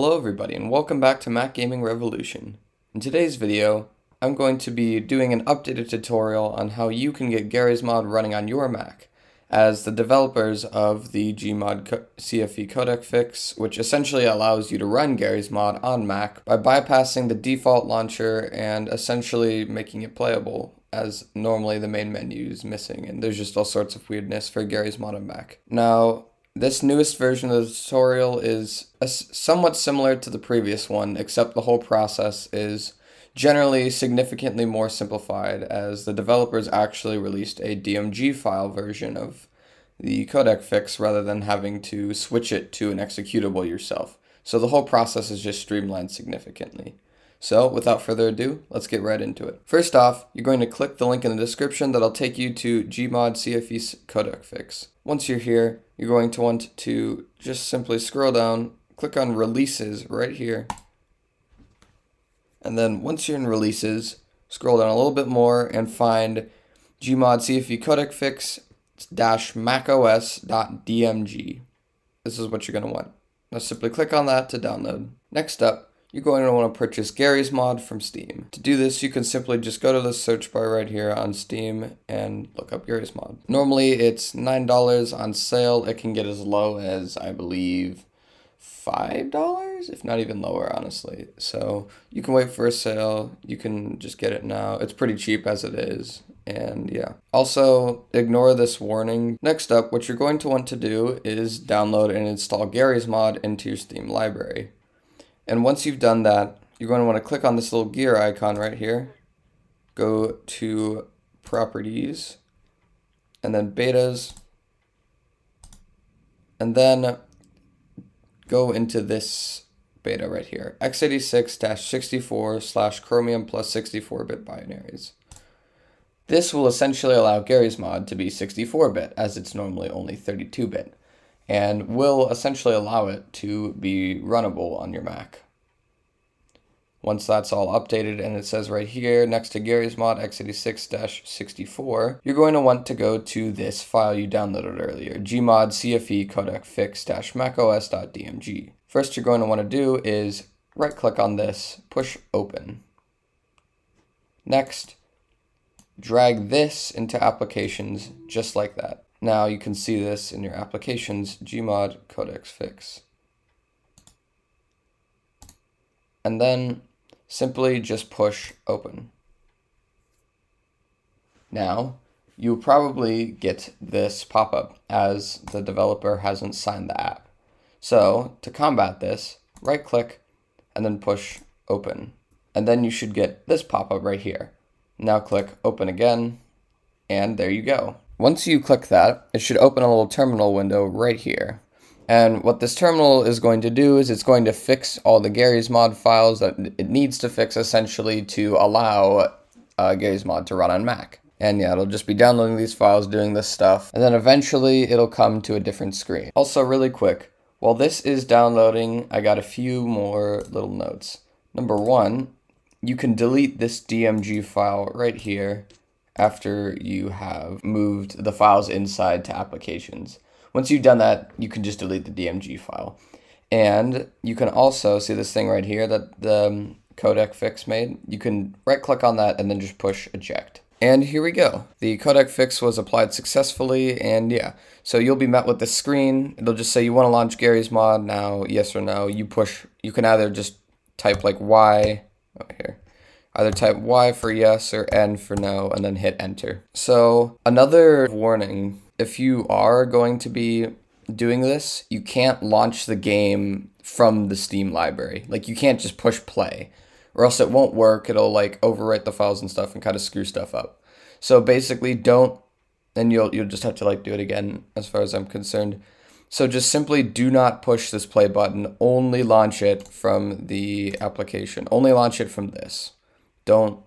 Hello everybody and welcome back to Mac Gaming Revolution. In today's video, I'm going to be doing an updated tutorial on how you can get Garry's Mod running on your Mac, as the developers of the GMod CFE codec fix, which essentially allows you to run Garry's Mod on Mac by bypassing the default launcher and essentially making it playable, as normally the main menu is missing and there's just all sorts of weirdness for Garry's Mod on Mac. Now, this newest version of the tutorial is somewhat similar to the previous one, except the whole process is generally significantly more simplified, as the developers actually released a DMG file version of the codec fix rather than having to switch it to an executable yourself. So the whole process is just streamlined significantly. So without further ado, let's get right into it. First off, you're going to click the link in the description that'll take you to GMod CFE codec fix. Once you're here, you're going to want to just simply scroll down, click on releases right here. And then once you're in releases, scroll down a little bit more and find GMod CFE codec fix -macOS.dmg. This is what you're going to want. Now simply click on that to download. Next up, you're going to want to purchase Garry's Mod from Steam. To do this, you can simply just go to the search bar right here on Steam and look up Garry's Mod. Normally, it's $9 on sale. It can get as low as, I believe, $5, if not even lower, honestly. So you can wait for a sale. You can just get it now. It's pretty cheap as it is. And yeah, also ignore this warning. Next up, what you're going to want to do is download and install Garry's Mod into your Steam library. And once you've done that, you're going to want to click on this little gear icon right here, go to Properties, and then Betas, and then go into this beta right here, x86-64/Chromium + 64-bit binaries. This will essentially allow Garry's Mod to be 64-bit, as it's normally only 32-bit. And will essentially allow it to be runnable on your Mac. Once that's all updated, and it says right here next to Garry's Mod x86-64, you're going to want to go to this file you downloaded earlier, GMod CFE codec fix -macOS.dmg. First you're going to want to do is right click on this, push open. Next, drag this into applications just like that. Now you can see this in your applications, GMod codec fix. And then simply just push open. Now you'll probably get this pop-up as the developer hasn't signed the app. So to combat this, right click and then push open. And then you should get this pop-up right here. Now click open again, and there you go. Once you click that, it should open a little terminal window right here. And what this terminal is going to do is it's going to fix all the Garry's Mod files that it needs to fix, essentially, to allow Garry's Mod to run on Mac. And yeah, it'll just be downloading these files, doing this stuff, and then eventually it'll come to a different screen. Also, really quick, while this is downloading, I got a few more little notes. Number one, you can delete this DMG file right here after you have moved the files inside to applications. Once you've done that, you can just delete the DMG file. And you can also see this thing right here that the codec fix made. You can right click on that and then just push eject. And here we go. The codec fix was applied successfully, and yeah. So you'll be met with this screen. It'll just say you want to launch Garry's Mod now, yes or no. You push, you can either just type like Y, right here. Either type Y for yes or N for no, and then hit enter. So another warning, if you are going to be doing this, you can't launch the game from the Steam library. Like you can't just push play, or else it won't work. It'll like overwrite the files and stuff and kind of screw stuff up. So basically don't, and you'll just have to like do it again as far as I'm concerned. So just simply do not push this play button, only launch it from the application, only launch it from this. Don't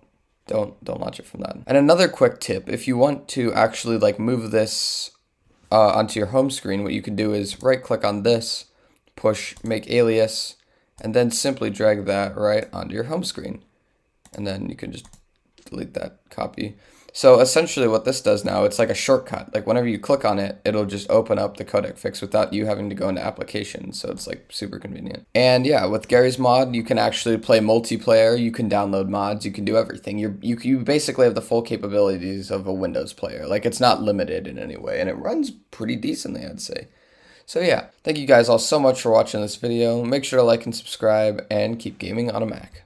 launch it from that. And another quick tip, if you want to actually like move this onto your home screen, what you can do is right click on this, push make alias, and then simply drag that right onto your home screen. And then you can just delete that copy. So essentially what this does now, it's like a shortcut. Like whenever you click on it, it'll just open up the codec fix without you having to go into applications. So it's like super convenient. And yeah, with Garry's Mod, you can actually play multiplayer. You can download mods. You can do everything. You basically have the full capabilities of a Windows player. Like it's not limited in any way, and it runs pretty decently, I'd say. So yeah, thank you guys all so much for watching this video. Make sure to like and subscribe and keep gaming on a Mac.